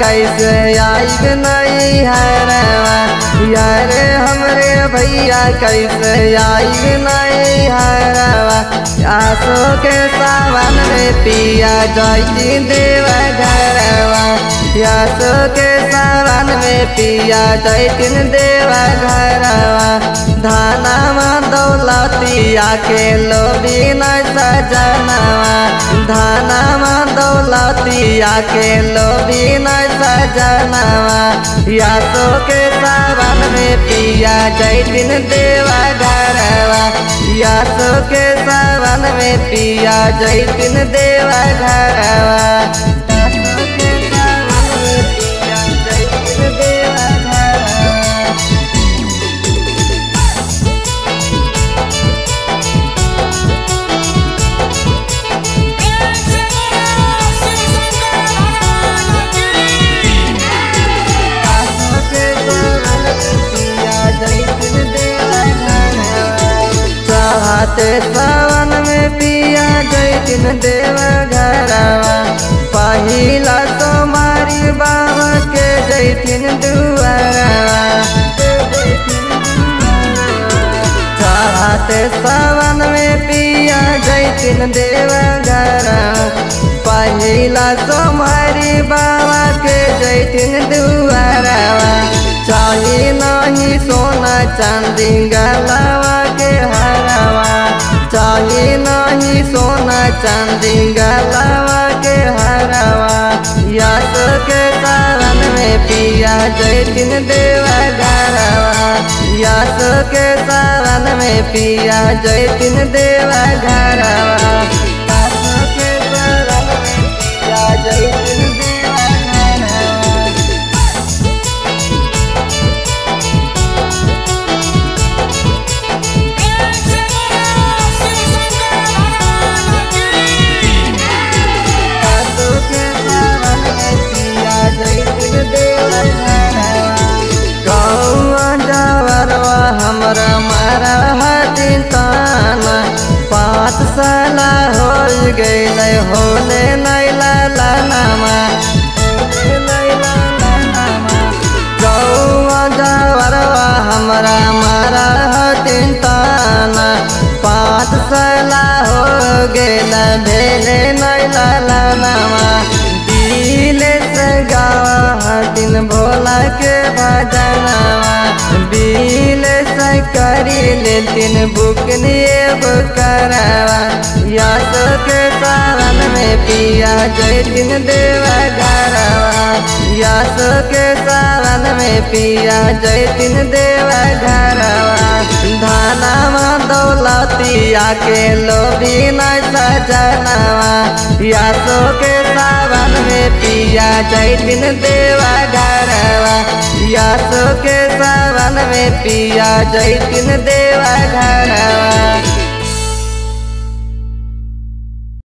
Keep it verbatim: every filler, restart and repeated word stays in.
कैसे आइब नहीं है रेवा यार हमरे भैया कैसे आइब नहीं है रेवा आसो के सावन में पिया जाई देव घरवा आसो के सावन में पिया जाई देव घरवा धाना में दौलतिया के लोभी न सजनवा धाना में दौलतिया के लोभी न सजनवा आसो के सावन में पिया जाई देव घरवा आसो के सावन में पिया जैतिन देव घरवा। सावन में पिया जैतिन देव घरवा पहिला तुम्हारी बाबा के जैतिन दुआरवा चाहते सावन में पिया जैतिन देव घरवा पहिला तुम्हारी बाबा के जैतिन दुआरवा चाहे नहीं सोना चांदी गलावा के हरवा चाहे नहीं सोना चांदी गलावा के हरवा आसो के सावन में पिया जैतिन देव घरवा आसो के सावन में पिया जैतिन देव घरवा आसो के सावन में पिया जैतिन पाठशाला हो गईल होले नहीं लालामा गौआ जावरवा हमारा मारा हथिन ताना पाठशाला हो गईल भेले नहीं लालामा दिले से गावा हथिन भोला के भजनामा दिले से करी लेतिन बुकनिए बुकरवा आसो के सावन में पिया जैतिन देव घरवा आसो के सावन में पिया जैतिन देव घरवा धाना में दौलतिया के लोभी न सजनवा आसो के सावन में पिया जैतिन देव घरवा आसो के सावन में पिया जैतिन देव घरवा।